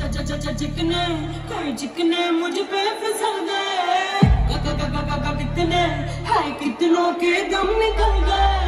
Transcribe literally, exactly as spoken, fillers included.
जिकने कोई जिकने मुझ पे फिसल गए, कितने हाय कितनों के दम निकल गए।